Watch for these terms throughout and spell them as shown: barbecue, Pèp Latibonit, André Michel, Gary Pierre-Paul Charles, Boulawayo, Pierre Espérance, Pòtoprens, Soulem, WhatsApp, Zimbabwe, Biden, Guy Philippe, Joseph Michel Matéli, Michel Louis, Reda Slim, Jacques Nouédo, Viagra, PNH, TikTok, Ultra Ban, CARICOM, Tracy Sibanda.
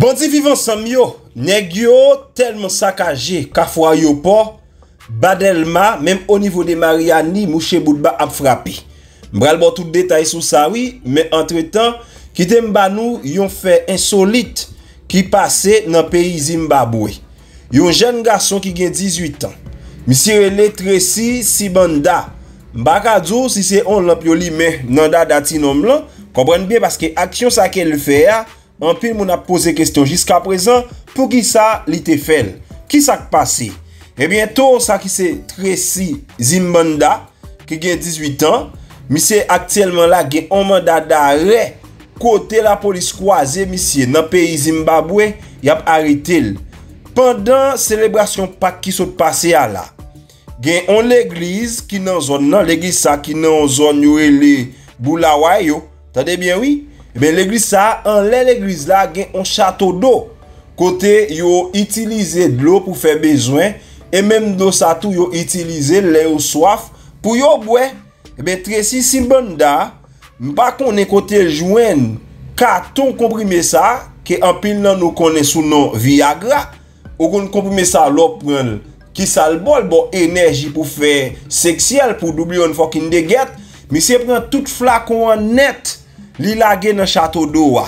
Bandi vivant ensemble yo, nèg yo tellement saccagé ka fwa yo pas Badelma, même au niveau des Mariani, Mouche Boudba a frappé. M'bral bon tout détail sur ça oui, mais entre-temps, qui t'emba nous yon fait insolite qui passait dans pays Zimbabwe. Yon jeune garçon qui gen 18 ans. Monsieur Relé Tracy Sibanda. Mbakadou si c'est on lamp yo li men nan dada ti nom lan, comprenez bien parce que action ça qu'elle fait en pile moun a posé question jusqu'à présent pour qui ça li te fait. Qui ça passé? Et bientôt, ça qui c'est Tracy Zimbanda, qui a 18 ans, monsieur actuellement là, qui a un mandat d'arrêt, côté la police croisée, monsieur, dans le pays Zimbabwe, il a arrêté. Pendant la célébration Pâques qui s'est passée là, il y a une église qui est dans la zone, l'église qui est dans la zone, les Boulawayo, attendez bien, oui, mais l'église ça, en l'église là, il y a un château d'eau, côté, il a utilisé de l'eau pour faire besoin. Et même dans ça tout yo utilisé les ou soif pour yo boire. Et ben Tracy Sibanda m'pa konnen kote joine carton comprimé ça que en pile nan nous connaît sous nom Viagra. Ou kon comprimé ça l'op prendre qui ça le bol bon énergie pour faire sexuel pour doubler une fucking déguette. Monsieur prend tout flacon en net, li lage dans château d'eau.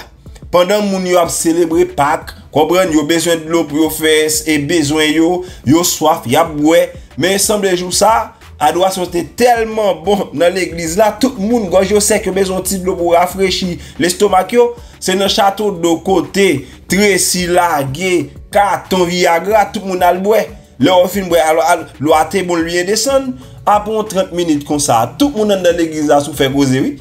Pendant moun yo a célébrer Pâques, comprendre yo besoin de l'eau pour faire et besoin yo soif y a boire, mais semble jour ça adoration était tellement bon dans l'église là, tout le monde gauche yo sait que besoin de l'eau pour rafraîchir l'estomac yo, c'est dans château de côté Tracy lagué carton Viagra, tout le monde a le boire. Leur film boire alors l'eau a été bon lui descendre après 30 minutes comme ça, tout le monde dans l'église là sous faire causer oui.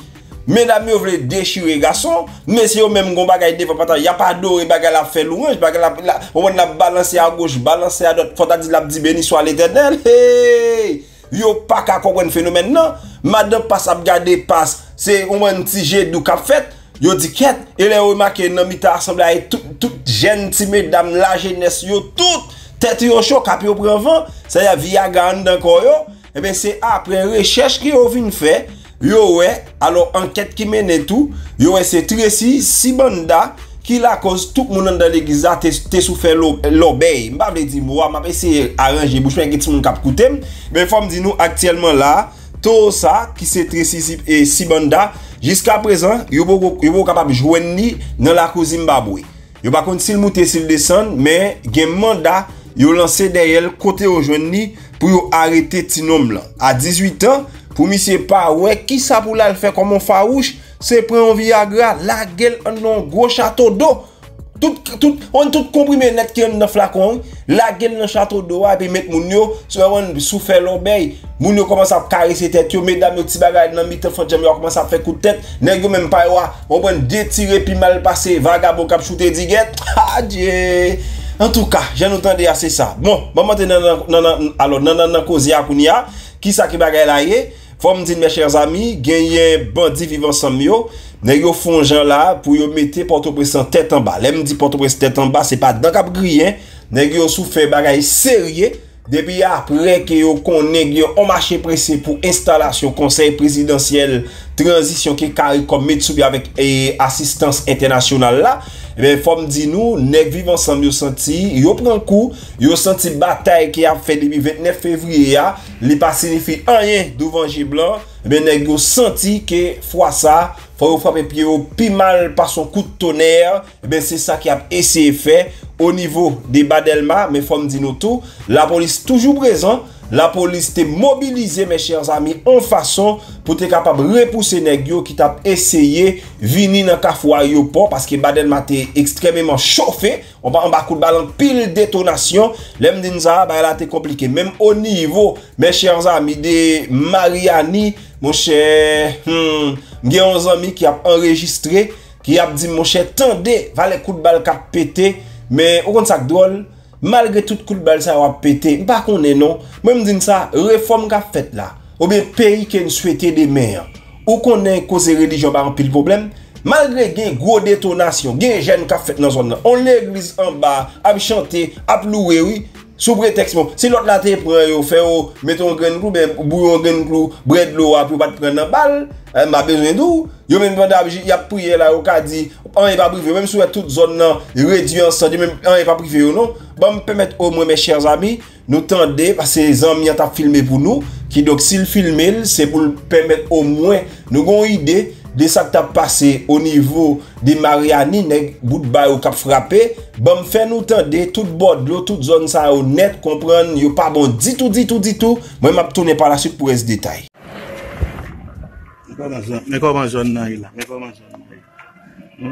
Mesdames, vous voulez déchirer garçon, mais si vous même gon bagay développement, il y a pas d'or, bagay la fait louange, bagay la on a balancer à gauche, balancer à droite, faut ta dire la dit béni soit l'Éternel. Hey! Yo pas ka comprendre phénomène non. Madame passe à regarder passe, c'est un petit jet d'ou qu'a fait, yo dit quête et les remarquer dans mita assemblée tout gentil mesdames la jeunesse yo tout tête yo chaud cap yo prend vent, ça y a Viagra dans corps yo. Et ben c'est après recherche qui yo vinn faire. Yo ouais, alors enquête qui mène tout, yo ouais c'est Tracy Sibanda qui la cause tout le monde dans l'église a t'es souffert l'obéi. M'pa vle di moi, m'a essayé arranger bouche mais tout monde cap coûter, mais faut me dire nous actuellement là, tout ça qui c'est Tracy et Sibanda jusqu'à présent, yo capable joindre ni dans la cause Zimbabwe. Yo pas contre s'il monter s'il descendre, mais gen mandat yo lancé derrière côté au joindre ni pour arrêter ti nom là à 18 ans. Pour monsieur pas ouais qui ça pour la faire comme un farouche, c'est prendre un Viagra, la gueule un gros château d'eau. Tout comprimé net qui est dans flacon, la gueule dans château d'eau et puis mettre mon yo sur on souffler l'oreille. Mon yo commence à caresser tête yo, mesdames yo petit bagage dans mitan font jam yo commence à faire coup de tête, nèg yo même pas wa, on prend détirer puis mal passer, vagabond cap shooter diguette. Ah Dieu. En tout cas, j'en entendais assez ça. Bon, maman alors cause ya kounia, qui ça qui bagay la yé? Faut me dire mes chers amis, gagner bandi vivant ensemble yo, nèg yo font gens là pour yo mettre Port-au-Prince en tête en bas. L'aime dit Port-au-Prince tête en bas, c'est pas dans cap grien, nèg yo sou fait bagay sérieux depuis après que yo connaît yo on marché pressé pour installation conseil présidentiel transition qui carré comme Mitsubi avec assistance internationale là. Eh bien, faut me dire nous, nèg vivant ensemble yo senti, yo prend coup, yo senti bataille qui a fait depuis 29 février a, li pas signifie rien devant J blanc, eh bien nèg yo senti que fois ça, faut frapper pied au pi mal par son coup de tonnerre, eh bien c'est ça qui a essayé faire au niveau des Badelma, mais faut me dire nous tout, la police toujours présente. La police t'est mobilisée, mes chers amis, en façon pour être capable de repousser nèg yo qui t'a essayé venir dans Kafoua yo port parce que Badelma t'est extrêmement chauffé. On va en bas coup de balle en pile détonation. L'aime dit ça, bah là t'es compliqué. Même au niveau, mes chers amis, des Mariani, mon cher, il y a un ami qui a enregistré, qui a dit, mon cher, tendez, va les coups de balle qui a pété. Mais au compte ça drôle. Malgré tout coup de balle ça va péter, pas qu'on est non, même dit ça, réforme qu'a faite là, ou bien pays qui souhaitait des mères, ou qu'on ait causé religion par un pile problème, malgré gain gros détonation, gain jeune qu'a fait dans zone, on l'église en bas, a chanté, a loué oui, sous prétexte, si l'autre là te prend, fait, mettons un grain de clou, bouillon un grain de clou, bret de l'eau, pour pas te prendre une balle, m'a besoin d'où, yo même pendant y a prié là, yo ka dit, on est pas privé, même si toute zone là, réduit ensemble, même on est pas privé non, bon, me permettre au moins mes chers amis, nous tendez, parce que les amis ont filmé pour nous, qui donc s'ils filment, c'est pour permettre au moins, nous avons une idée, de ça qui t'a passé au niveau de Mariani, nèg bout de bail qui a frappé, bon fait nous tendre tout bord de l'eau, toute zone ça honnête, comprendre, yo pas bon dit tout. Moi m'a tourner par la suite pour ce détail. Mais comment jeune là, mais comment jeune là.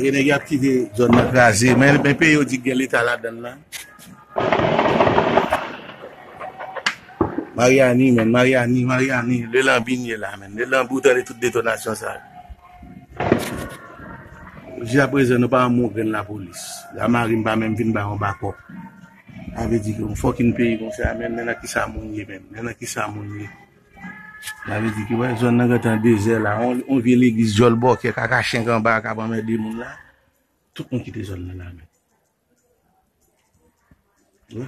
Il y a des zones écrasées, mais le pays dit que l'État là-dedans. Mariani, le lambinier là, le lambou dans toute détonation. J'ai à présent nous pas mourir la police. La marine pas même venir en bas. Ça veut dire qu'on faut qu'un pays comme ça, même qui s'amouille, Ça veut dire que ouais, zone nan gatan désert là, on vient l'église Jolbo qui kaka cheng en bas ka ban des moun là. Tout monde qui te zone là. Ouais.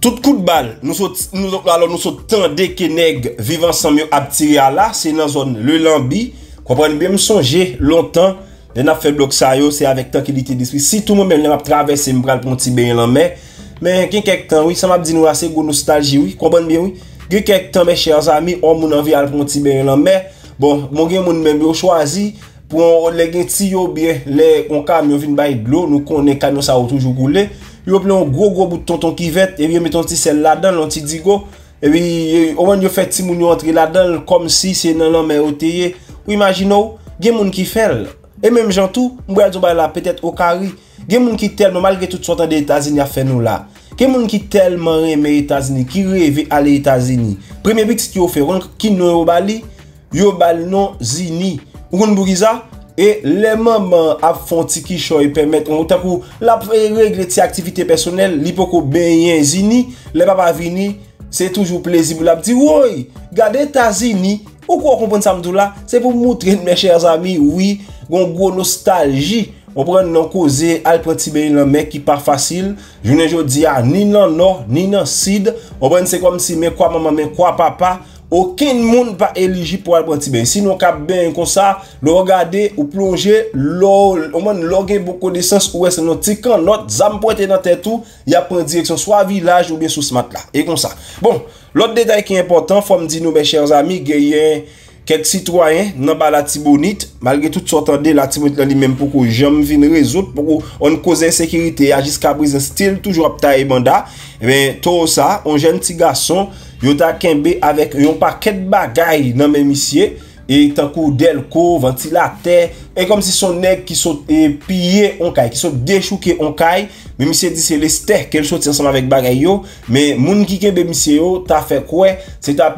Tout coup de balle, nous sommes tendé que nèg vivant ensemble a tiré à là, c'est dans zone le Lambi. Comprenez bien me songer longtemps, n'a fait bloc ça yo, c'est avec tranquillité d'esprit. Si tout moi-même n'a traversé me pral pon ti ben là mais quelque temps oui, ça m'a dit nous assez go nostalgie oui, comprenez bien oui. Gè quelques temps mes chers amis, on moun envie al pon ti ben lan mer. Bon, mon gen moun même yo choisi pour les gen ti yo bien, les on camion vinn bay de l'eau, nous connaît camion ça toujours couler. Yo plein gros bout de tonton qui vette et bien mettons ti sel là-dedans, l'on ti digo et puis on yo fait ti moun yo entrer là-dedans comme si c'est dans la mer oteye. Ou imaginez, gen moun ki fèl et même gens tout, m'bra di bay là peut-être au carré. Gen moun ki tellement malgré tout sortant des États-Unis a fait nous là. Quel monde qui tellement aime les États-Unis, qui rêve aller aux États-Unis. Premier pic qui offre, qui nous au Bali, yo bal non zini. Ou qu'on bougisa et les mamans a font qui choy permettre on t'a pour la régler tes activités personnelles, li poko bien zini, les papa vini, c'est toujours plaisir la dit oui, garder États-Unis. Ou quoi comprendre ça m'dou là, c'est pour montrer mes chers amis, oui, gon gros nostalgie. On prend non causé al pratibé le mec qui pas facile journée jodi a ni nan nord ni nan sud on prend c'est comme si mais quoi maman mais quoi papa aucun monde pas éligible pour al pratibé sinon cap bien comme ça le regarder ou plonger l'eau on prend loguer beaucoup d'essence ou est notre petit camp notre zam pointé dans tête tout il a prend direction soit village ou bien sous ce mat là et comme ça bon l'autre détail qui est important faut me dire nous mes chers amis gayen quelques citoyens dans Pèp Latibonit malgré toute sorte de Latibonit lui-même pour que jamais vienne résoudre pour on cause insécurité jusqu'à présent style toujours taille banda et ben tout ça un jeune petit garçon yo ta kembe avec un paquet de bagaille dans même ici et tant coup delco ventilateur et comme si son nèg qui sont pillé on caille qui sont déchouqué on caille mais monsieur dit c'est l'ester qu'elle sorti ensemble avec bagaille yo mais moun ki kembe monsieur yo ta fait quoi c'est ta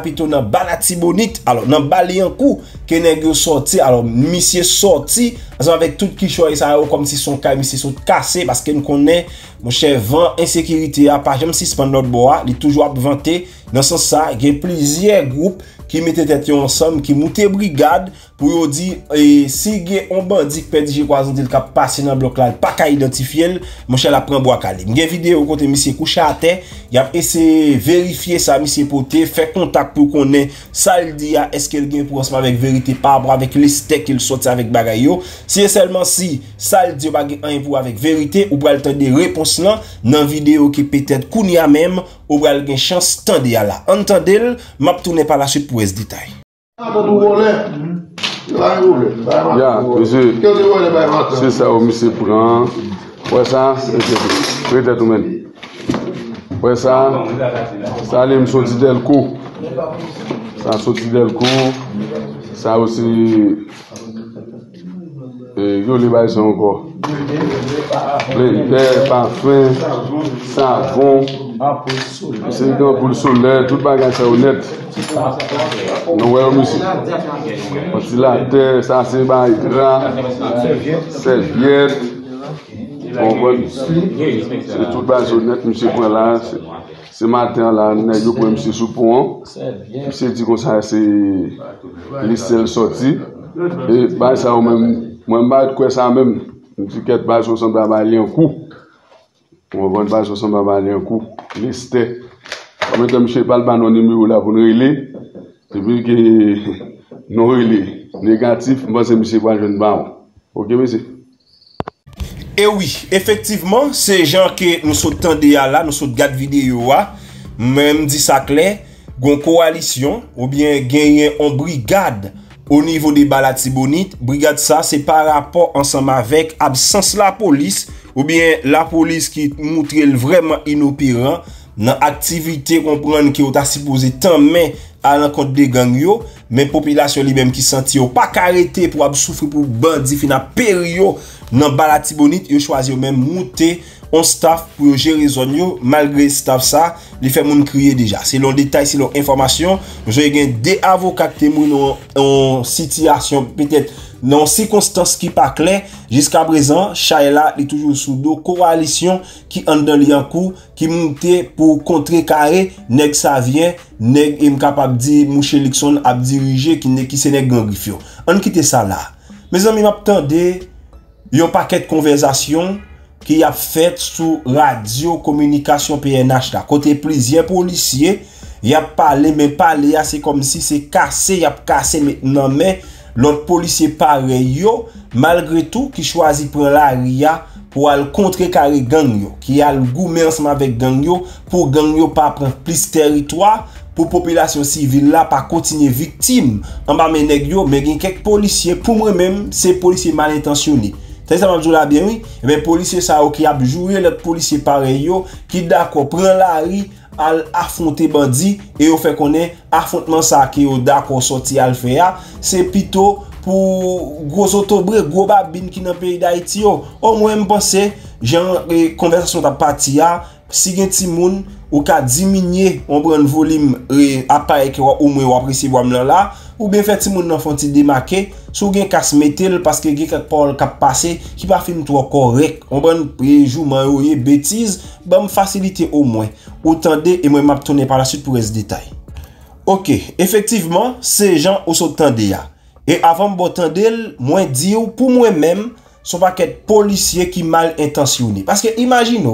piton dans Pèp Latibonit alors dans Baliankou que nèg yo sorti alors monsieur sorti avec tout qui choix ça comme si son caille monsieur sont cassé parce que nous connaît mon cher vent insécurité a pas jamais suspendre notre bois il toujours vanté dans ce sens ça il y a plusieurs groupes qui mettaient tête ensemble qui montaient brigade pour dire si gen on bandit perdit croisant dit qu'a passé dans bloc là pas qu'à identifier mon cher la prend bois calé gen vidéo côté monsieur couché à terre il a essayé vérifier ça monsieur poté fait contact pour connaître ça il dit est-ce qu'elle gen pour ensemble avec vérité par rapport avec les steak qu'il sorti avec bagaille si seulement si ça il dit pas un pour avec vérité ou pour le temps des réponses là dans vidéo qui peut-être kounia même ou pour gen chance tande ya là entendez m'a tourner par la suite pour ce détail. C'est ça, monsieur prend. Ouais, ça, c'est tout même. Ouais, ça allait me sortir delco. Ça sorti delco. Ça aussi. Et je les baisse encore. Les parfums, savon. C'est pour le soleil, tout le bagage est honnête. Nous voyons aussi. Parce que la terre, ça c'est bail gras, serviette, on voit ici, c'est tout basonnette, monsieur prend là, ce matin là, nous avons pris monsieur sous pont, monsieur dit qu'on ça c'est les selles sorties, et bah ça même, moi je quoi ça même, monsieur qui est basé au centre de un coup, on va basé au centre de un coup, liste, en même temps monsieur parle pas nos numéros là pour nous relayer, et puis que nous relayer négatif, moi c'est monsieur quoi je ne pas, ok monsieur. Et oui, effectivement, ces gens que nous sommes tendés à là, nous sommes gardés vidéo à, même dit ça clair, une coalition ou bien gagner en brigade au niveau des Pèp Latibonit. Brigade ça, c'est par rapport ensemble avec absence la police ou bien la police qui montre vraiment inopérant dans activité comprendre qui est supposé tant mais à l'encontre des gangs yo, mais population lui-même qui senti yo pas arrêté pour souffrir pour bandit fin période dans Pèp Latibonit, yo choisi yo même monter un staff pour gérer zone yo, malgré staff ça, li fait moun crier déjà. C'est long détail, c'est long information, j'ai gen des avocats qui témoignent en situation peut-être dans circonstances qui pas clair jusqu'à présent. Chayla est toujours sous dos coalition qui en dans liankou qui monte pour contrer carré nèg ça vient nèg est capable di mouche Likson a dirigé qui n'est qui c'est nèg grand griffio. On quitte ça là. Mes amis, m'attendez un paquet de conversation qui a fait sous radio communication PNH là côté plusieurs policiers y a parlé mais parler c'est comme si c'est cassé, y a cassé maintenant mais l'autre policier pareil yo, malgré tout, qui choisit prendre la ria pour aller contrer carré gang yo, qui a le goût ensemble avec gang yo, pour gang yo pas prendre plus territoire, pour population civile là pas continuer victime. En bas mes nèg yo, mais il y a quelques policiers, pour moi-même, c'est policiers mal intentionnés. C'est ça, je là bien oui, mais policiers ça qui a joué l'autre policier pareil yo, qui d'accord prend la ria à affronter bandit et au fait qu'on est affrontement ça qui au d'accord sorti à le faire, c'est plutôt pour gros autobré gros babine qui dans pays d'Haïti. Au moins me penser genre conversation ta partie a si gen ti moun ou ka diminuer on prend volume appareil que au moins apprécier voir là ou bien fait ti moun nan font ti démarquer sou gen kas metel parce que gen quelque part ka passer qui pas film trop correct on prend jouement ou ye bêtise bam facilité au moins attendez et moi m'a tourner par la suite pour les détails. OK, effectivement, ces gens ou sont tendé là. Et avant de m'entendre, moi dire pour moi-même, son paquet policier qui mal intentionné. Parce que imaginez,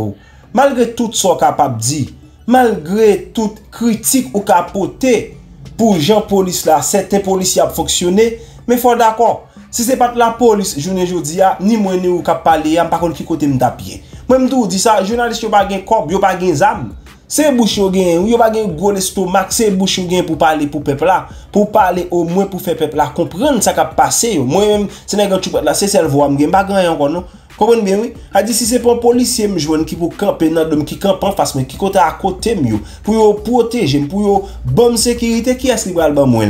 malgré tout ce qu'on est capable de dire, malgré toute critique ou capoté pour gens police là, certains policiers ont fonctionné, mais faut d'accord. Si c'est pas la police, je ne dis ni moi ni ou cap parler, par contre qui côté me taper. Moi me dis ça, journaliste pas gain corps, yo pas gain zam. C'est bouche gain, yo pas gain gros estomac, c'est bouche gain pour parler pour peuple là, pour parler au moins pour faire peuple là comprendre ça qui a passé. Moi même c'est nèg tu là, c'est celle voix me gain pas gain encore non. Comprenez bien oui. A dit si c'est pas un policier me joindre qui pour camper dans dom qui camp en face mais qui côté à côté mieux pour yo protéger, pour yo bonne sécurité qui est-ce qui va le ban moi.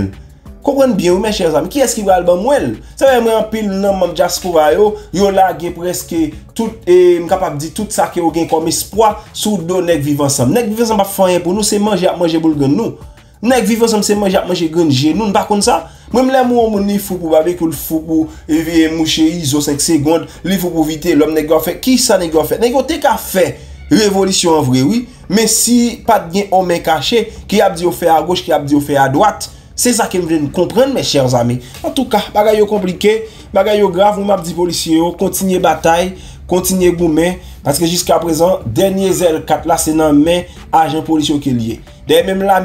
Comprenez bien, mes chers amis, qui est-ce qui va le ban moi? Ça va moi en pile non même diaspora yo, yo la gen presque tout capable dire tout ça que yo gen comme espoir sous do nèg vivre ensemble. Nèg vivre ensemble pas rien pour nous, c'est manger à manger pour nous. Nèg vivre ensemble c'est manger à manger grange nous, pas comme ça. Même là moi mon fou pour barbecue, fou pour éveiller moucher iso 5 secondes, il faut pour vite l'homme nèg va faire qui ça nèg va faire. Nèg te ka fait révolution en vrai oui, mais si pas de gen homme caché qui a dit au faire à gauche, qui a dit au faire à droite. C'est ça que je viens de comprendre, mes chers amis. En tout cas, bagaille compliqué, bagaille grave, vous m'avez dit policier, continuez bataille, continuez gourmet, parce que jusqu'à présent, dernier L4 là, c'est dans main agent policier qui est lié. D'ailleurs, même là,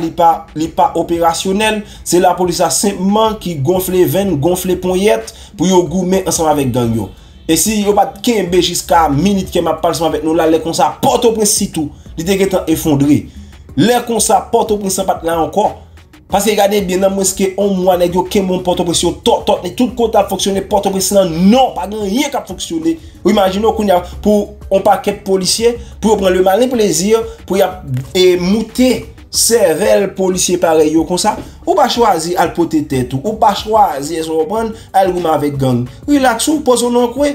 il n'est pas opérationnel, c'est la police simplement qui gonfle les veines, gonfle les poignettes pour yo gourmet ensemble avec gang yo. Et si yo pas kembe jusqu'à minute qui m'a parlé avec nous là, les comme ça, Port-au-Prince si tout, l'idée qui est effondré. Les comme ça, Port-au-Prince pas là encore. Parce que regardez bien, dans moi, ce qui est en moi, les gens qui ont Port-au-Prince, tout le côté a fonctionné, Port-au-Prince, non, pas rien qui a fonctionné. Imaginez qu'on a pour un paquet de policiers, pour prendre le malin plaisir, pour y monter cervelle policier pareil, comme ça. Ou pas choisir à le poter tête, ou pas choisir à se reprendre, à le avec gang. Relaxez, posez-vous dans le coin.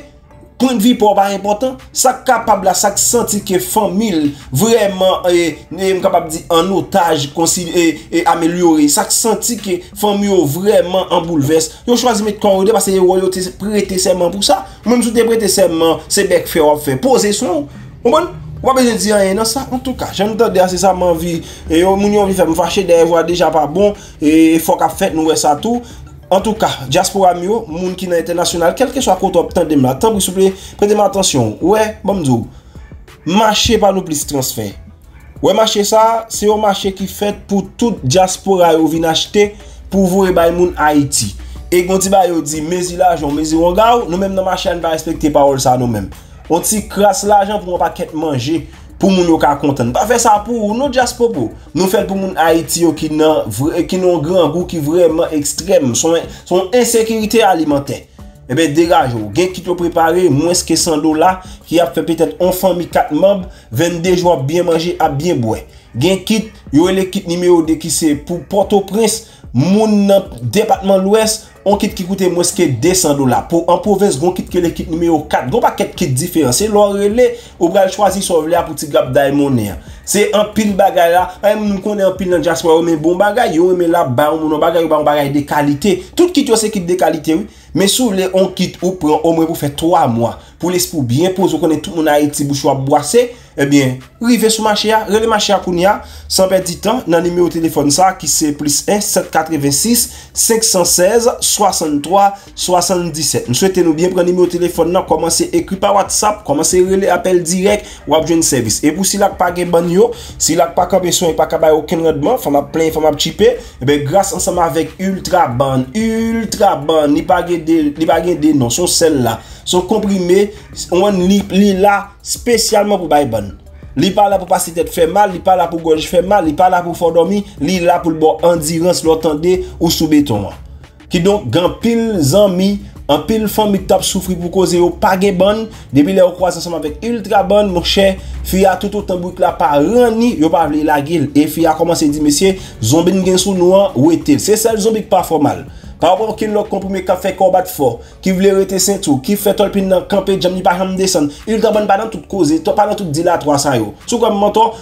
Point de vue pour pas important, ça capable là, ça senti que famille vraiment capable dit en otage et améliorer, ça senti que famille vraiment en bouleverse. Yo choisi mettre corridor parce que yo te prêter serment pour ça. Même si tu prêter serment, c'est bec faire ou faire poser son. On pas besoin de dire rien dans ça. En tout cas, j'entends c'est ça mon vie et mon vie fait me fâcher des voix déjà pas bon et faut qu'a fait nous ça tout. En tout cas, diaspora mio, moun qui na international, quel que soit côté obtend de la temps, s'il vous plaît, prêtez-moi attention. Ouais, bon m'dou. Marché par nous plus transfert. Ouais, marché ça, c'est un marché qui fait pour toute diaspora yo vinn acheter pour vous bay moun Haïti. Et gonti ba yo dit mais il l'argent, mais il ronga, nous même dans marché on va respecter parole ça nous même. On ti crasse l'argent pour on pas qu'être manger. Pour moun yo ka content. Pas faire ça pour nous diaspora. Nous faire pour moun Haïti qui n'a grand goût qui vraiment extrême, son insécurité alimentaire. Eh ben dégage ou gain qui te préparer moins que $100 qui a fait peut-être une famille 4 membres, 22 jours bien manger à bien boire. Gain kit, yo le kit numéro 2 qui c'est pour Pòtoprens, moun département l'Ouest, on kit qui coûte moins que $200. Pour en province, on kit que le kit numéro 4, on pas quatre kit différents. C'est leur relais, on va choisir sauver la petite gap diamond. C'est un pile bagay là, nous connaissons un pile dans diaspora mais bon bagay, yo mais là ba on bagay de qualité. Tout kit yo c'est kit de qualité oui, mais sous les on kit ou prend au moins pour faire 3 mois pour les pour bien poser on connaît tout mon Haïti bouche à boisser. Eh bien, rive sur marché a, relé marché a kounia, sans perdre du temps, dans le numéro de téléphone ça qui c'est +1 786 516 63 77. Nous souhaitons nous bien prendre le numéro de téléphone là, commencer écrire par WhatsApp, commencer relé appel direct ou abjoindre service. Et pour si là pas gain ban yo, si là pas camper son et pas capable aucun rendement, femme a plein, femme a chipé, eh bien grâce ensemble avec ultra ban, ni pas gain de non, son celle là, son comprimé, on li là spécialement pour Bayban. Li pas là pour passer tête fait mal, li pas là pour gorge fait mal, li pas là pour fort dormir, li là pour le bon endurance l'entendez ou sous béton. Qui donc grand pile zami, en pile famille t'a souffri pour causer au pas gain bonne, depuis les croise ensemble avec ultra bonne mon cher, fia tout autant bruit là pas rani, yo pas vle la gueule et fia commencé dit monsieur, zombie n'gain sous noir ou était. C'est celle zombie pas fort mal. Par rapport à l'autre comprimé qui fait combat fort, qui voulait rester ceinture, qui fait tolpine dans le camp et jamais pas descendre, il t'a pas dans toute cause, t'as pas dans toute dilatoire. Sous comme menton,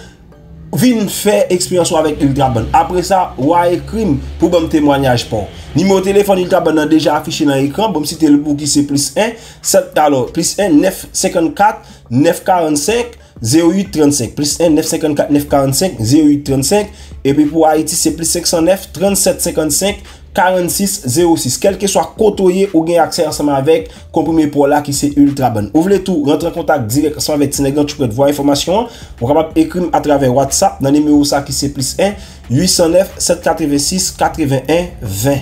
viens faire expérience avec Ultra Ban. Après ça, wa et crime pour bon témoignage pour. Numéro téléphone Ultra Ban a déjà affiché dans l'écran, bon citer le bout qui c'est +1 954 945 0835 +1 954 945 0835 et puis pour Haïti c'est +509 37 55 46 06. Quel que soit côtoyé ou gain accès ensemble avec comprimé pour là qui c'est ultra bon. Ouvrez tout, rentre en contact direct ensemble avec Sénégal, tu peux voir information. Vous pouvez écrire à travers WhatsApp dans le numéro ça qui c'est +1 809 786 81 20.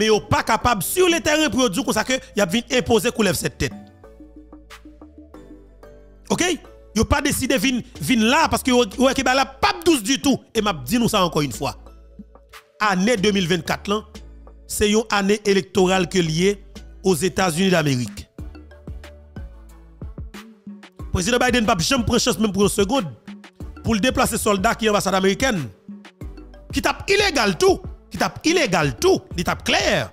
Mais vous pas capable sur les terrains produits comme ça que y a vient imposer couleur cette tête. OK? Vous pas décidé vin là parce que vous êtes là pas douce du tout et m'a dit nous ça encore une fois. Année 2024 c'est une année électorale que liée aux États-Unis d'Amérique. Président Biden n'a jamais pris chance même pour une seconde pour le déplacer soldats qui est ambassade américaine qui tape illégal tout, il tape clair.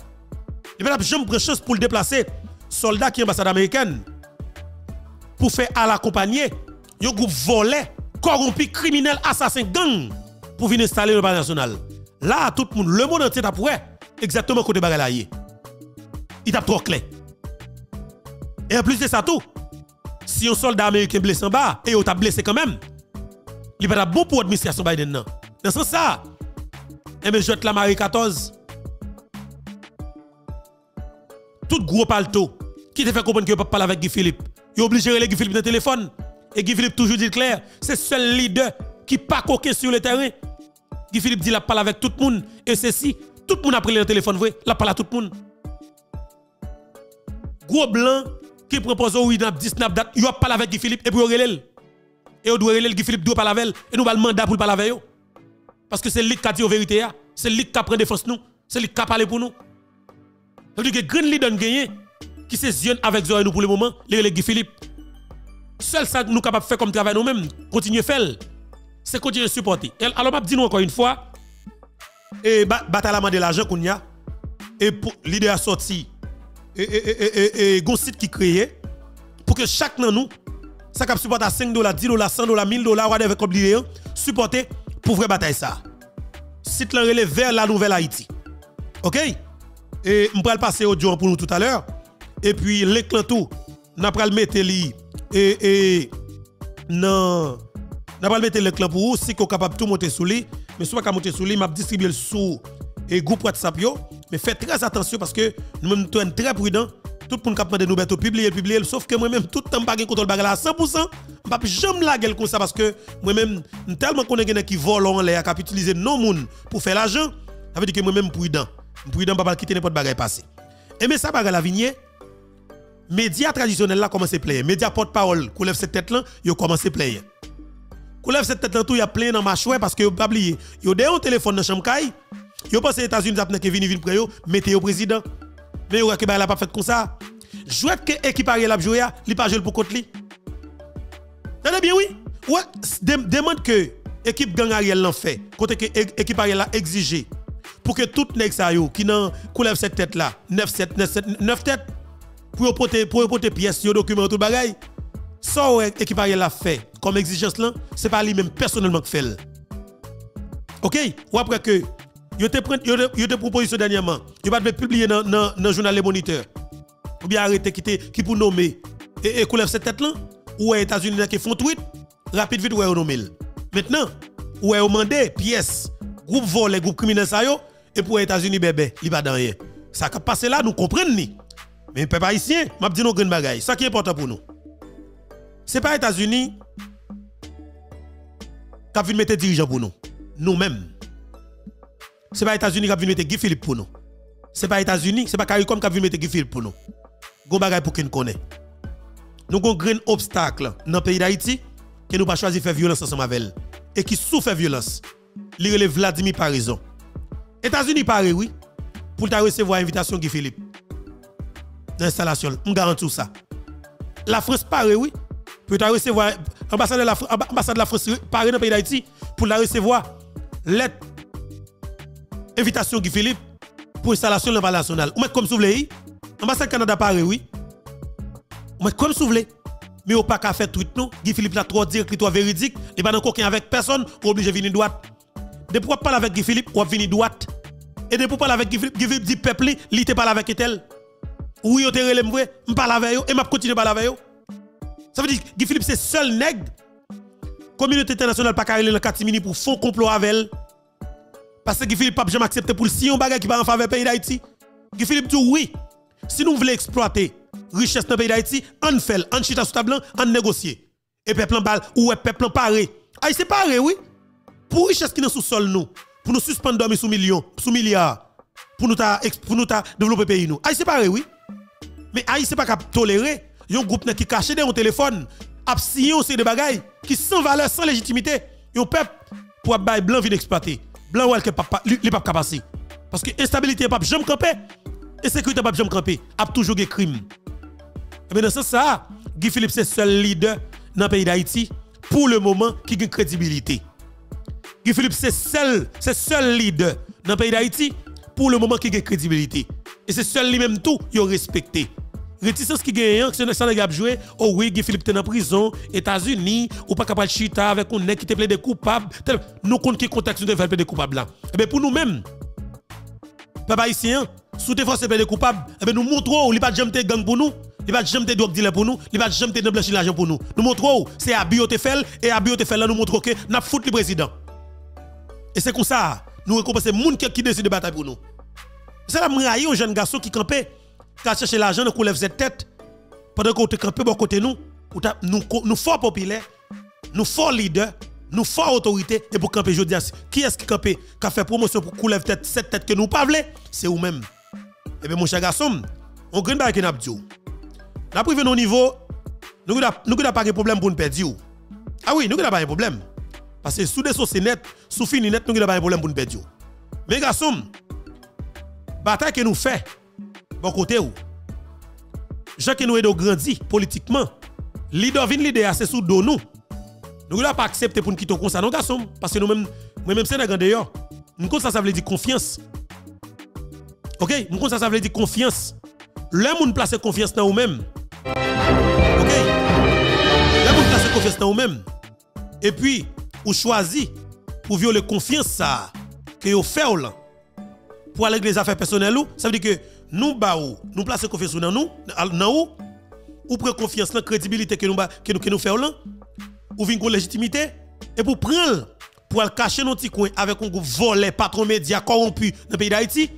Il n'a jamais pris chance pour le déplacer soldats qui est ambassade américaine pour faire à l'accompagner un groupe volé, corrompu, criminel, assassin, gang pour venir installer le palais national. Là, tout le monde, entier t'a pour exactement côté bagalaye. Il t'a trop clair. Et en plus de ça tout, si un soldat américain blessé en bas, et il t'a blessé quand même, il va être bon pour l'administration Biden. Dans ce sens ça, et bien je te la Marie 14. Tout gros palto qui te fait comprendre que ne peut pas parler avec Guy Philippe. Il est obligé de relever Guy Philippe dans le téléphone. Et Guy Philippe toujours dit clair, c'est le seul leader qui pas coqué sur le terrain. Guy Philippe dit la parle avec tout le monde et ceci tout le monde a pris le téléphone vrai la parle à tout le monde gros blanc qui propose oui dans 10 snap date il a parlé avec Guy Philippe et puis relève et on doit relève Guy Philippe doit parler avec elle et nous va le mandat pour parler avec eux parce que c'est lui qui a dit la vérité, c'est lui qui a pris défense nous, c'est lui qui a parlé pour nous. Ça veut dire que grand leader gagné qui se jeune avec nous pour le moment relève Guy Philippe. Seul ça nous capable faire comme travail nous mêmes continuer faire. C'est continuer à supporter. Alors, je dis nous encore une fois, et bataille de l'argent qu'on y a, et l'idée a sorti, et un site qui créé, pour que chaque nan nous, ça cap supporte à $5, $10, $100, $1000, whatever comme l'idée, supporter pour vraie bataille ça. Site l'en relève vers la nouvelle Haïti. OK? Et on va passer au Dion pour nous tout à l'heure. Et puis l'écran tout, n'a pas le mettre li et non, n'a pas le mettre l'écran pour vous si vous capable tout monter sous lui, mais soit pas monter sous lui, m'a distribuer sous et groupe WhatsApp yo, mais faites très attention parce que nous même sommes très prudents. Tout le monde capable de nous mettre publier sauf que moi même tout le temps pas contrôle bagarre à 100%, pas jamais la gueule comme ça parce que moi même tellement connais quelqu'un qui vole en l'air, qui utilise non monde pour faire l'argent, ça veut dire que moi même prudent pas quitter n'importe bagarre passé. Et mais ça bagarre la vigne, médias traditionnels là commencent à plaire, médias porte-parole, qu'on lève cette tête là, yo commence à plaire. Qu'on lève cette tête là tout y a plein dans ma chouette parce que yo pas oublié, yo dé un téléphone dans chambre caille, yo pense États-Unis après que vini près yo, mettez au président. Mais vous avez pas fait comme ça. Jouez que l'équipe a joué, il pas joué pour contre lui. Vous avez bien, oui. Ouais, demande que l'équipe gang Ariel l'en fait, côté que l'équipe Ariel a exigé, pour que tout les gens qui n'ont coulève cette tête-là, 9 têtes, pour porter pièces, documents, tout le bagay, ça, l'équipe Ariel a fait comme exigence là, ce n'est pas lui-même personnellement qui fait. OK? Ou après que. Yo te proposition dernièrement. Yo pas de publier dans le journal Les Moniteurs. Ou bien arrêter qui pour nommer. Et qu'on lève cette tête là. Ou États-Unis qui font tweet. Rapide vite ou est nommé. Maintenant, ou est demandé pièce. Groupe volé, groupe criminel ça yo. Et pour États-Unis bébé, il va dans rien. Ça qui passe là, nous comprenons ni. Mais peuple haïtien, m'a dit nos grandes bagailles. Ça qui est important pour nous. C'est pas États-Unis qui a vu mettre dirigeant pour nous. Nous-mêmes. Ce n'est pas les États-Unis qui ont vu mettre Guy Philippe pour nous. Ce n'est pas les États-Unis, ce n'est pas CARICOM qui a vu mettre Guy Philippe pour nous. Gon bagay pour qui nous connaît. Nous avons un grand obstacle dans le pays d'Haïti qui nous pas choisi de faire violence ensemble avec elle. Et qui souffre violence. Lire le Vladimir par raison. États-Unis paraît, oui, pour recevoir l'invitation Guy Philippe. Dans l'installation, on garantit ça. La France paraît, oui, pour recevoir l'ambassade de la France paraît dans le pays d'Haïti pour la recevoir lettre. Invitation Guy Philippe pour installation de l'Assemblée nationale. Ou met comme souvelé, l'ambassade Canada paraît, oui. Ou met comme souvelé. Mais ou pas qu'à faire tweet non. Guy Philippe l'a trop dire, qu'il est véridique. Il n'y a pas d'encoquin avec personne, ou obligé de venir droite. De pourquoi parler avec Guy Philippe, ou venir droite. Et de pourquoi parler avec Guy Philippe dit peuple, il te parle avec tel. Oui, il te relève, je parle avec eux, et je continue à parler avec eux. Ça veut dire que Guy Philippe, c'est seul nègre. Communauté internationale, pas qu'à aller dans le Katimini pour faux complot avec elle. Parce que Guy Philippe n'a jamais accepté pour si on bagage qui va en faveur du pays d'Haïti. Guy Philippe dit oui. Si nous voulons exploiter la richesse du pays d'Haïti, on fait, on chita sous table, on négocie. Et peuple en balle, ou peuple en paré. Haïti c'est paré, oui. Pour richesse qui est sous sol nous, pour nous suspendre dormir sous millions, sous milliards, pour nous développer le pays nous. Haïti c'est paré, oui. Mais Haïti c'est pas capable de tolérer. Il y a un groupe qui cache dans un téléphone, qui a des bagages qui sans valeur, sans légitimité. Il y a un peuple pour bail blanc vient exploiter. Blanc ou elle n'est pas capable. Parce que l'instabilité n'est pas jamais campée. Et sécurité n'est pas jamais campée. Il y a toujours des crimes. Et bien dans ce sens, Guy Philippe c'est le seul leader dans le pays d'Haïti pour le moment qui a une crédibilité. Guy Philippe c'est le seul leader dans le pays d'Haïti pour le moment qui a une crédibilité. Et c'est seul lui-même tout, il a respecté. Réticence qui gagne, c'est un gars qui joué. Oh oui, Guy Philippe est en prison, États-Unis, ou pas capable de chita avec un nez qui te plaît des coupables. Nous comptons qui contacte de faire des coupables là. Eh bien, pour nous-mêmes, papa ici, sous tes forces de des coupables, eh bien, nous montrons, il n'y a pas de jambe gang pour nous, il n'y a pas de jambe drogue dealer pour nous, il n'y a pas de jambe de blanchir l'argent pour nous. Nous montrons, c'est abus au tefel, et abus au tefel là, nous montrons que nous foutons le président. Et c'est comme ça, nous récompensons les gens qui décident de bataille pour nous. C'est là que je raille aux jeunes garçons qui campaient. Quand chercher l'argent, nous lève cette tête. Pendant qu'on te campe bon côté nous, nous fort populaires, nous fort leaders, nous fort autorités, et pour camper, je dis, qui est-ce qui campe, qui a fait promotion pour qu'on lève cette tête que nous parlons, c'est vous-même. Eh bien, mon cher garçon, on gagne pas avec un abdiou. Nous avons privé nos niveaux, nous n'avons pas de problème pour nous perdre. Ah oui, nous n'avons pas de problème. Parce que sous des sauces net, sous fini net, nous n'avons pas de problème pour nous perdre. Mais garçon, bataille que nous faisons, bon côté où Jacques Nouédo grandit politiquement, leader vient l'idée c'est sous dos nous. Nous ne pas accepter pour nous quitter comme ça non garçon parce que nous même moi-même c'est dans d'ailleurs. Nous comme ça veut dire confiance. OK, nous comme ça veut dire confiance. L'homme nous place confiance dans nous-mêmes. OK. confiance en vous-même. Et puis, vous choisissez pour violer confiance que vous faites pour régler les affaires personnelles. Ça veut dire que nous, nous plaçons confiance dans nous, ou prenons confiance dans la crédibilité que nous faisons, ou vingons légitimité, et pour prendre, pour aller cacher nos petits coins avec un groupe volé, patron média corrompu dans le pays d'Haïti,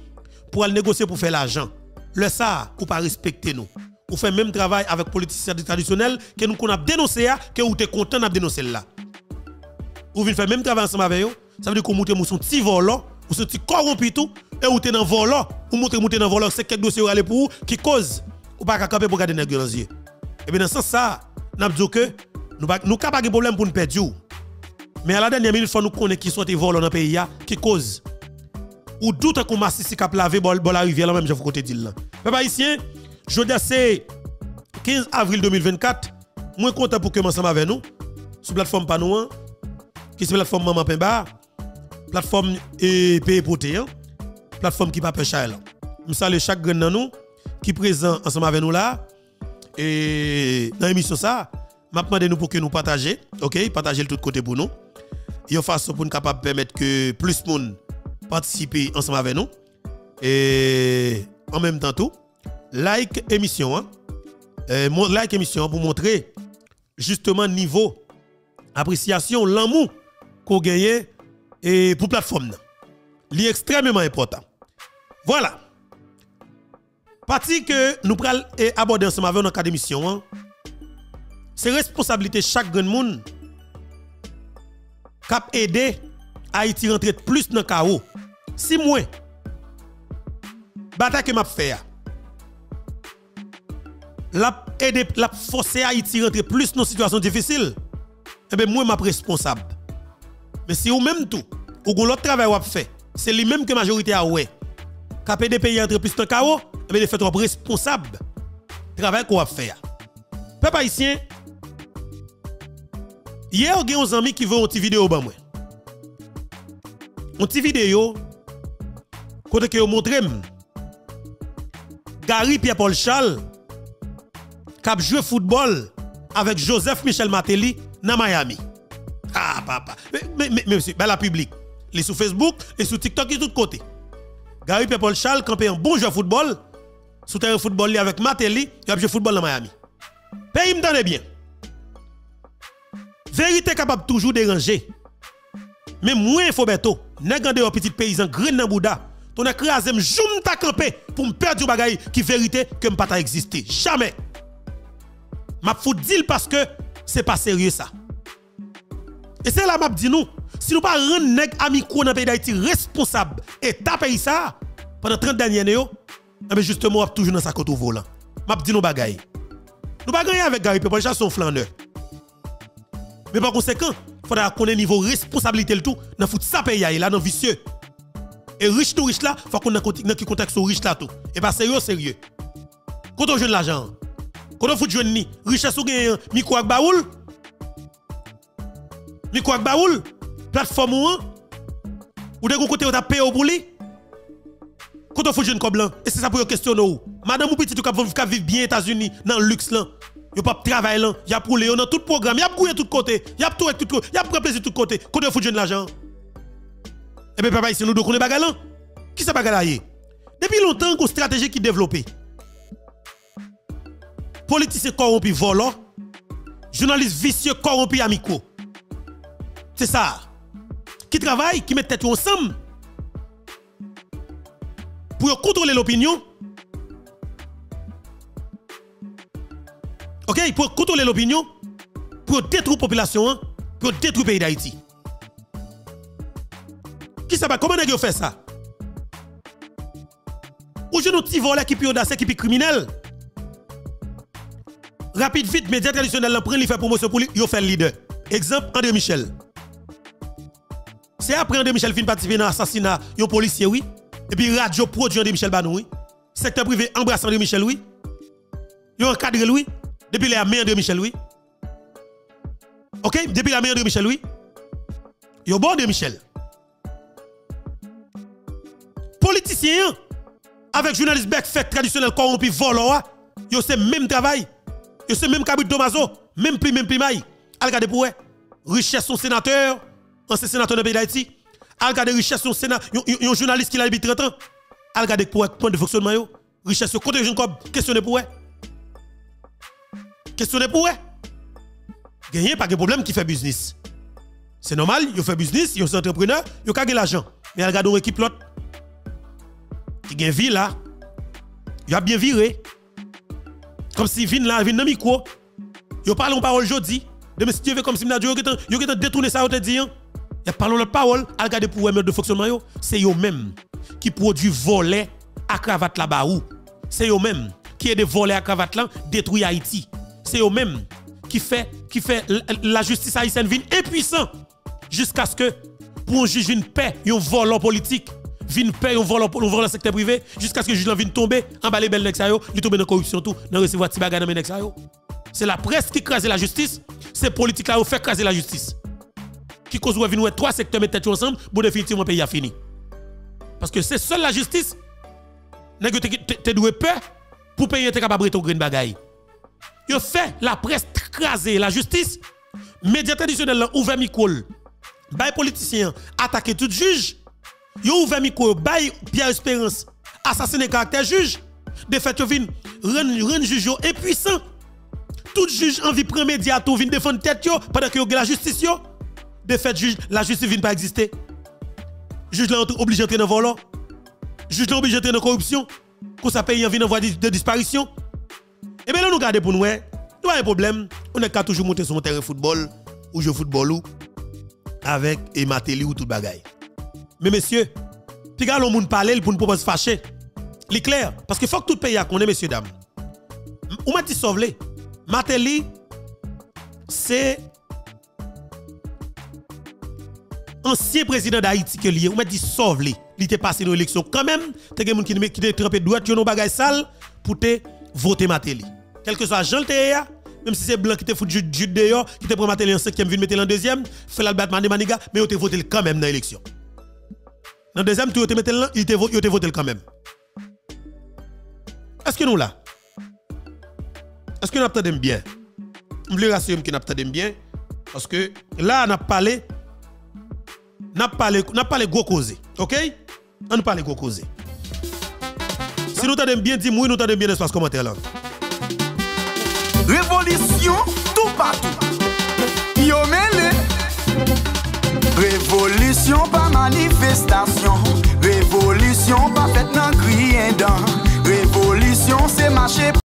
pour aller négocier pour faire l'argent. Le ça, ou pas respecter nous. Ou fait même travail avec politiciens traditionnels que nous qu'on a dénoncé, que vous êtes content de dénoncer là. Ou vient faire même travail ensemble avec eux, ça veut dire qu'on monte son petit volant, ou son petit corrompu tout, et ou êtes dans volant, ou monter dans volant, c'est quelques dossiers aller pour vous, qui cause, ou pas capable pour garder les gueules. Et bien dans ce sens ça, nous disons que nous n'avons pas de problème pour nous perdre. Mais à la dernière minute, il faut nous connaître qui sont les volants dans le pays, qui cause. Ou doute qu'on m'a si cap laver bol la rivière là même je vous côté dire là. Papa ici, jeudi c'est 15 avril 2024. Moi content pour que ensemble avec nous sur plateforme Panouan, qui c'est plateforme Maman Pemba, plateforme Pays Poté, plateforme qui pas pêcher là. Nous saluons chaque grain dans nous qui présent ensemble avec nous là et dans l'émission ça, m'a demandé nous pour que nous partager, OK, partager de tout côté pour nous. Il y a façon pour nous capable permettre que plus monde participer ensemble avec nous et en même temps tout like émission hein? Like émission pour montrer justement niveau appréciation l'amour qu'on gagne et pour plateforme li extrêmement important. Voilà partie que nous pral aborder ensemble avec nous dans cadre émission hein? C'est responsabilité chaque grand monde cap aider Haïti rentre plus dans le chaos. Si moi, bataille que m'a fait, la aide la forcer Haïti rentre plus dans situation difficile, eh ben moi m'a responsable. Mais si ou même tout, ou gon l'autre travail ou fait, c'est lui même que majorité a ouais. Cap aider pays rentre plus dans le chaos, eh ben de fait ou responsable. Travail qu'on a fait. Peuple haïtien, hier on a un ami qui veut une petite vidéo ben moi. Une petite vidéo, quand je montre Gary Pierre-Paul Charles, qui joue football avec Joseph Michel Matéli dans Miami. Ah, papa. Mais monsieur, ben la public. Les sur Facebook, les sur TikTok, et tout côté. Gary Pierre-Paul Charles, qui est un bon joueur de football, sous terrain de football avec Matéli, il a joué football dans Miami. Pays m'entendez bien. Vérité capable toujours déranger. Mais moins Fobeto, nèg an dehors petit paysan grain nan bouda, ton écrasé me joum ta camper pour me perdre du bagay qui vérité que me pas ta exister. Jamais. M'a fout deal parce que c'est pas sérieux ça. Et c'est là m'a dit nous, si nous pas rendre nèg amiko dans pays d'Haïti responsable et ta pays ça pendant 30 dernières années yo, mais justement on toujours dans sa côte au volant. M'a dit nous bagay. Nous pas gagner avec Gary Pepol Chason flâneur. Mais par conséquent, il faudra qu'on ait niveau responsabilité le tout dans fout ça pays là dans vicieux et riche tout riche là faut qu'on dans qui contexte riche là tout et pas sérieux sérieux quand on joue l'argent quand on fout joue ni richesse ou gagne micro ak baoul plateforme ou de côté on t'a payé au bouli quand on fout jeune comme blanc et c'est ça pour questionner ou madame ou petit tout cap vivre bien États-Unis dans luxe là. Yo pas travail là, y a pour les dans tout programme, y a courir tout côté, y a tout avec tout, y a prendre plaisir tout côté. Quand on fout de l'argent. Et ben papa ici nous connaît bagarre là. Qui ça bagarre là? Depuis longtemps qu'on stratégie qui développée. Politiciens corrompus volants, journalistes vicieux corrompus amicaux. C'est ça. Qui travaille, qui met tête ensemble pour contrôler l'opinion. OK, pour contrôler l'opinion, pour détruire la population, pour détruire le pays d'Haïti. Qui ça va? Comment est-ce que vous faites ça? Ou je nous petit volé qui peut audacieux, qui peut criminel. Rapide, vite, médias traditionnels, prennent les faire promotion pour lui, ils font le leader. Exemple, André Michel. C'est après André Michel fin participer dans l'assassinat de policier, oui. Et puis radio produit André Michel Banou, oui. Secteur privé embrasse André Michel, oui. Ils ont encadré lui. Depuis la main de Michel Louis. OK? Depuis la main de Michel Louis. Yo bon de Michel. Politicien, avec journaliste bec fait traditionnel corrompu, volant, yo c'est même travail. Yo c'est même cabut domazo, même pli, même primaille. Regardez pour richesse son sénateur, ancien sénateur de pays d'Haïti. Regardez richesse son sénateur, un journaliste qui l'a depuis 30 ans. Regardez pour point de fonctionnement, richesse son côté jeune comme questionner pour questionner pour gagner pas de problème qui fait business. C'est normal, ils font business, ils sont entrepreneurs, ils gagnent l'argent. Mais regardez une équipe l'autre qui gagne vie là. Il a bien viré. Comme si vin là, vin dans micro. Yo parle en parole jodi. Demain si tu veux comme si m'na yo qui détourner ça au te dire. Il parle en parole, à regarder pour mode de fonctionnement yo, c'est yo même qui produit volet à cravate là-bas ou. C'est yo même qui est des volets à cravate là détruit Haïti. C'est yo même qui fait la justice haïtienne vin impuissant jusqu'à ce que pour un juge une paix, yon vole en politique. Vin paye, on vole le secteur privé, jusqu'à ce que le juge vienne tomber, en bas les belles nexa yo, il tombe dans la corruption tout, dans recevoir ti bagay dans nexa yo. C'est la presse qui crase la justice, c'est politique là qui fait craser la justice. Qui cause ou vin trois secteurs mettre tête ensemble, pour définitivement pays a fini. Parce que c'est seule la justice, nèg te doué peur pour payer te capable ton green bagay. Yo fait la presse craser la justice, médias traditionnels là ouvert micro, bay politicien attaquer tout juge. Yo ouvert micro, bail Pierre Espérance, assassiné caractère juge, de fait yo vin, ren juge yo impuissant. Tout juge envie prendre média tout vin défendre tête yo, pendant que yo la justice yo, de fait juge, la justice vin pas exister. Juge là obligé d'entrer dans volant, juge là obligé d'entrer dans corruption, qu'on ça paye en vin en voie de disparition. Et bien là nous garder pour nous, nous a un problème, on est qu'à toujours monter sur mon terrain football, ou jeu football ou, avec Emateli ou tout bagaille. Mais messieurs, puis gars, l'on parle pour nous proposer fâcher. C'est clair, parce qu'il faut que tout pays a connu, messieurs, dames. Ou m'a dit sauver. Mateli, c'est ancien président d'Haïti que lié. Ou m'a dit sauver. Il était passé dans l'élection quand même. T'as des gens qui étaient trempés droite, qui ont bagay sale pour te voter Mateli. Quel que soit Jean Théa, même si c'est blanc qui te fout du dehors, qui te prend Mateli en 5e, vient mettre en 2e, fait la battre Maniga, mais il te voté quand même dans l'élection. Dans le deuxième tour, il te voté quand même. Est-ce que nous là? Est-ce que nous attendons bien? Je voulais rassurer que nous attendons bien. Parce que là, on a parlé gros cause. OK? On a parlé gros cause. Si nous attendons bien, dis-moi, nous attendons bien dans l'espace commentaire là. Révolution!